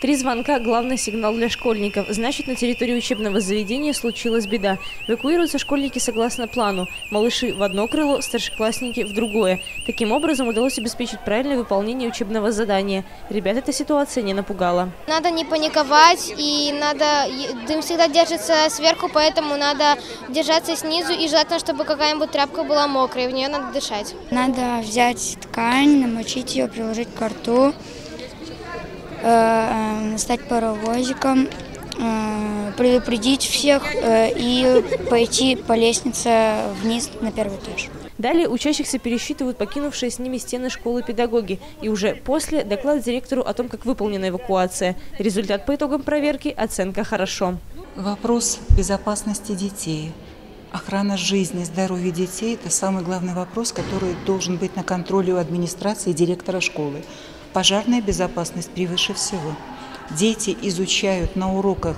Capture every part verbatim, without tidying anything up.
Три звонка – главный сигнал для школьников. Значит, на территории учебного заведения случилась беда. Эвакуируются школьники согласно плану. Малыши в одно крыло, старшеклассники в другое. Таким образом удалось обеспечить правильное выполнение учебного задания. Ребят эта ситуация не напугала. Надо не паниковать, и надо, дым всегда держится сверху, поэтому надо держаться снизу, и желательно, чтобы какая-нибудь тряпка была мокрая, в нее надо дышать. Надо взять ткань, намочить ее, приложить к рту. Стать паровозиком, предупредить всех и пойти по лестнице вниз на первый этаж. Далее учащихся пересчитывают покинувшие с ними стены школы педагоги. И уже после доклад директору о том, как выполнена эвакуация. Результат по итогам проверки – оценка «хорошо». Вопрос безопасности детей. Охрана жизни и здоровья детей – это самый главный вопрос, который должен быть на контроле у администрации и директора школы. Пожарная безопасность превыше всего. Дети изучают на уроках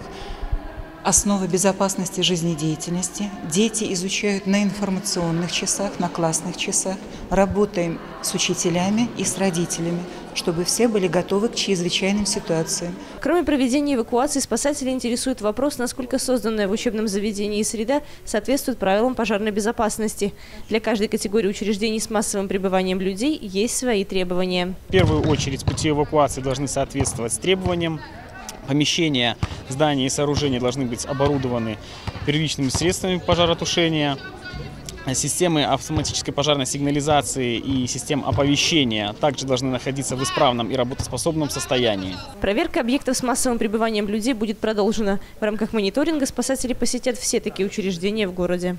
основы безопасности жизнедеятельности, дети изучают на информационных часах, на классных часах. Работаем с учителями и с родителями, чтобы все были готовы к чрезвычайным ситуациям. Кроме проведения эвакуации, спасатели интересует вопрос, насколько созданная в учебном заведении среда соответствует правилам пожарной безопасности. Для каждой категории учреждений с массовым пребыванием людей есть свои требования. В первую очередь пути эвакуации должны соответствовать требованиям. Помещения, здания и сооружения должны быть оборудованы первичными средствами пожаротушения, системы автоматической пожарной сигнализации и систем оповещения также должны находиться в исправном и работоспособном состоянии. Проверка объектов с массовым пребыванием людей будет продолжена. В рамках мониторинга спасатели посетят все такие учреждения в городе.